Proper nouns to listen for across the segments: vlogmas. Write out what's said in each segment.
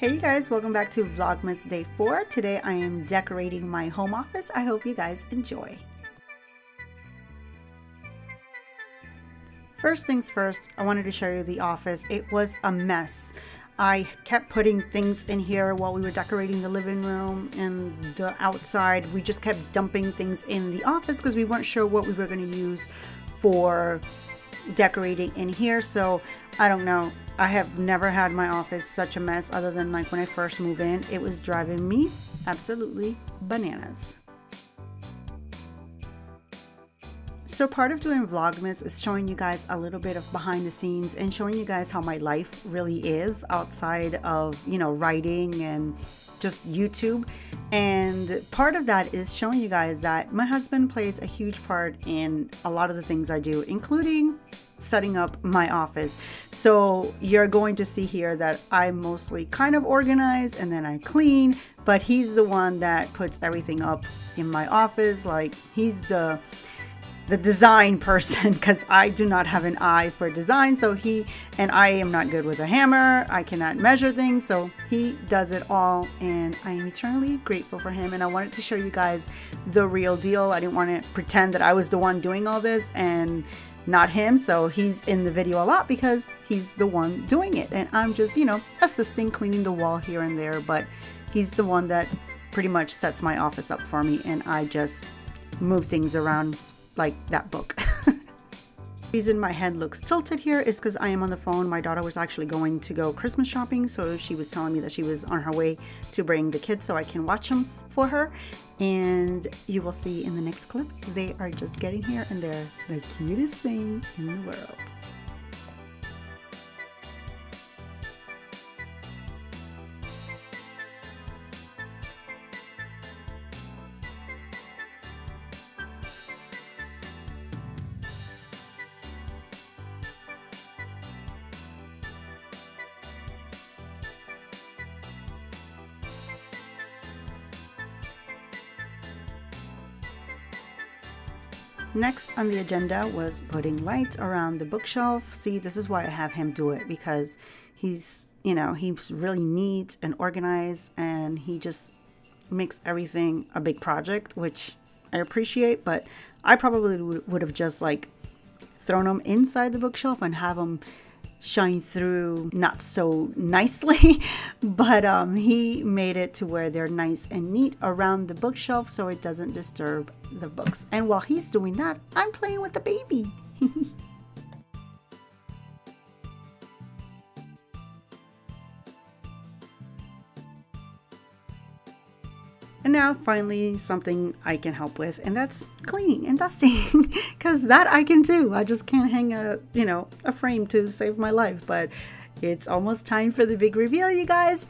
Hey you guys, welcome back to Vlogmas Day 4. Today I am decorating my home office. I hope you guys enjoy. First things first, I wanted to show you the office. It was a mess. I kept putting things in here while we were decorating the living room and the outside. We just kept dumping things in the office because we weren't sure what we were going to use for decorating in here. So I don't know, I have never had my office such a mess other than like when I first moved in. It was driving me absolutely bananas. So part of doing Vlogmas is showing you guys a little bit of behind the scenes and showing you guys how my life really is outside of, you know, writing and just YouTube. And part of that is showing you guys that my husband plays a huge part in a lot of the things I do, including setting up my office. So you're going to see here that I mostly kind of organize and then I clean, but he's the one that puts everything up in my office. Like he's the design person, because I do not have an eye for design. So I am not good with a hammer. I cannot measure things. So he does it all and I am eternally grateful for him. And I wanted to show you guys the real deal. I didn't want to pretend that I was the one doing all this and not him. So he's in the video a lot because he's the one doing it. And I'm just, you know, assisting, cleaning the wall here and there. But he's the one that pretty much sets my office up for me. And I just move things around like that book. The reason my head looks tilted here is because I am on the phone. My daughter was actually going to go Christmas shopping, so she was telling me that she was on her way to bring the kids so I can watch them for her. And you will see in the next clip, they are just getting here and they're the cutest thing in the world. Next on the agenda was putting lights around the bookshelf. See, this is why I have him do it, because he's, you know, he's really neat and organized and he just makes everything a big project, which I appreciate, but I probably would have just like thrown them inside the bookshelf and have them shine through not so nicely, but he made it to where they're nice and neat around the bookshelf so it doesn't disturb the books. And while he's doing that, I'm playing with the baby. And now finally something I can help with, and that's cleaning and dusting, because that I can do. I just can't hang a frame to save my life, but it's almost time for the big reveal, you guys.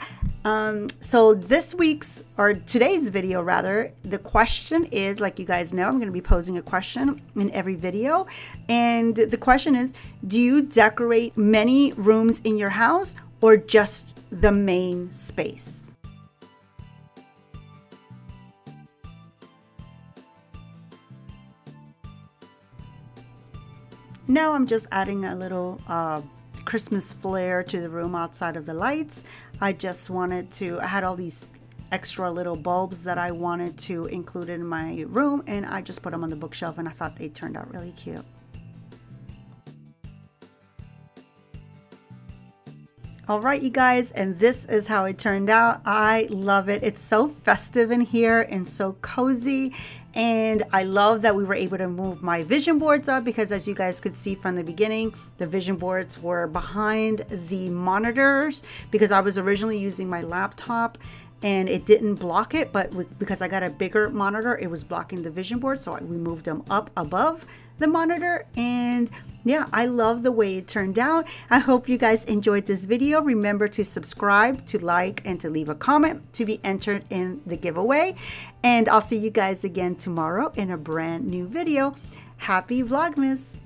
So today's video rather, the question is, like you guys know, I'm going to be posing a question in every video. And the question is, do you decorate many rooms in your house or just the main space? Now I'm just adding a little Christmas flair to the room outside of the lights. I had all these extra little bulbs that I wanted to include in my room, and I just put them on the bookshelf and I thought they turned out really cute. All right, you guys, and this is how it turned out. I love it. It's so festive in here and so cozy. And I love that we were able to move my vision boards up, because as you guys could see from the beginning, the vision boards were behind the monitors because I was originally using my laptop and it didn't block it, but because I got a bigger monitor, it was blocking the vision board. So we moved them up above the monitor, and yeah, I love the way it turned out. I hope you guys enjoyed this video. Remember to subscribe, to like, and to leave a comment to be entered in the giveaway. And I'll see you guys again tomorrow in a brand new video. Happy Vlogmas!